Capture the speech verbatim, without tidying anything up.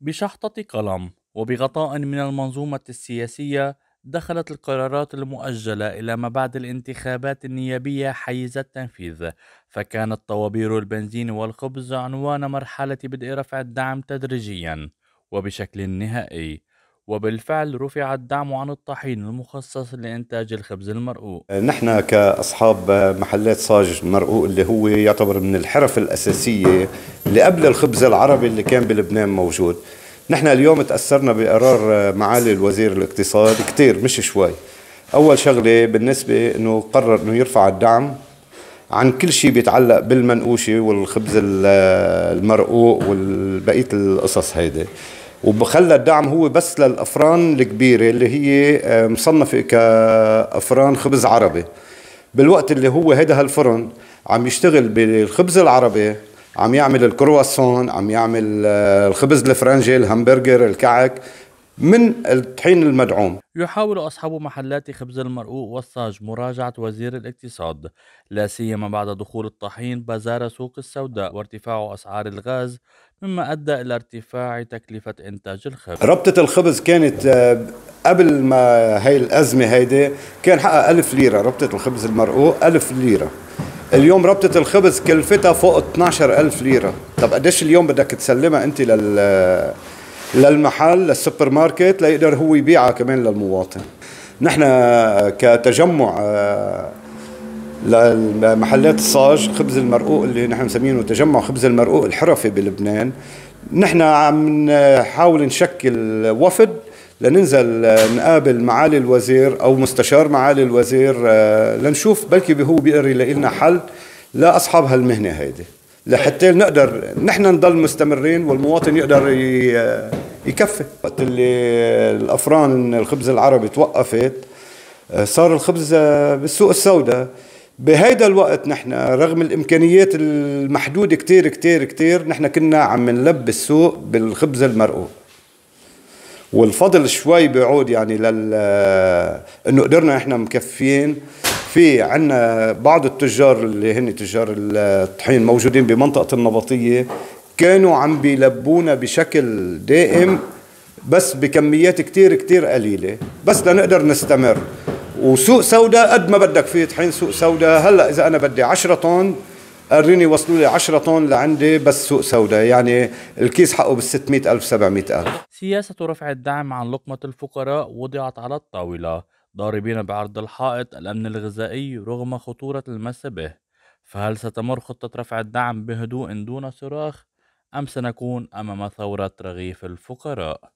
بشحطة قلم وبغطاء من المنظومة السياسية، دخلت القرارات المؤجلة إلى ما بعد الانتخابات النيابية حيز التنفيذ، فكانت طوابير البنزين والخبز عنوان مرحلة بدء رفع الدعم تدريجيا وبشكل نهائي، وبالفعل رفع الدعم عن الطحين المخصص لإنتاج الخبز المرقوق. نحن كأصحاب محلات صاج مرقوق اللي هو يعتبر من الحرف الأساسية اللي قبل الخبز العربي اللي كان بلبنان موجود، نحن اليوم تأثرنا بقرار معالي الوزير الاقتصاد كتير مش شوي. أول شغلة بالنسبة أنه قرر أنه يرفع الدعم عن كل شيء بيتعلق بالمنقوشة والخبز المرقوق والبقية القصص هيدي، وبخلى الدعم هو بس للأفران الكبيرة اللي هي مصنفة كأفران خبز عربي، بالوقت اللي هو هيدا هالفرن عم يشتغل بالخبز العربي، عم يعمل الكرواسون، عم يعمل الخبز الفرنجي، الهمبرجر، الكعك من الطحين المدعوم. يحاول أصحاب محلات خبز المرقوق والصاج مراجعة وزير الاقتصاد، لا سيما بعد دخول الطحين بازار سوق السوداء وارتفاع أسعار الغاز، مما أدى إلى ارتفاع تكلفة إنتاج الخبز. ربطة الخبز كانت قبل ما هاي الأزمة هيدي كان حقها ألف ليرة، ربطة الخبز المرقوق ألف ليرة. اليوم ربطة الخبز كلفتها فوق اثني عشر ألف ليرة. طب قديش اليوم بدك تسلمها أنت لل للمحل للسوبر ماركت ليقدر هو يبيعها كمان للمواطن؟ نحن كتجمع لمحلات الصاج خبز المرقوق اللي نحن مسمينه تجمع خبز المرقوق الحرفي بلبنان، نحن عم نحاول نشكل وفد لننزل نقابل معالي الوزير أو مستشار معالي الوزير لنشوف بلكي هو بيقدر يلاقي لنا حل لأصحاب هالمهنة هيدي، لحتى نقدر نحن نضل مستمرين والمواطن يقدر يكفي. وقت اللي الأفران الخبز العربي توقفت صار الخبز بالسوق السوداء، بهيدا الوقت نحن رغم الإمكانيات المحدودة كتير كتير كتير نحن كنا عم نلبي السوق بالخبز المرقوق، والفضل شوي بيعود يعني لل انه قدرنا احنا مكفيين. في عندنا بعض التجار اللي هن تجار الطحين موجودين بمنطقه النبطيه كانوا عم بيلبونا بشكل دائم بس بكميات كتير كتير قليله بس لنقدر نستمر. وسوق سوداء قد ما بدك فيه طحين، سوق سوداء هلا اذا انا بدي عشرة طن قررني وصلوا لي عشرة طن لعندي بس سوق سوداء، يعني الكيس حقه بال ستمئة ألف سبعمئة ألف. سياسة رفع الدعم عن لقمة الفقراء وضعت على الطاولة، ضاربين بعرض الحائط الأمن الغذائي رغم خطورة المس به، فهل ستمر خطة رفع الدعم بهدوء دون صراخ أم سنكون أمام ثورة رغيف الفقراء؟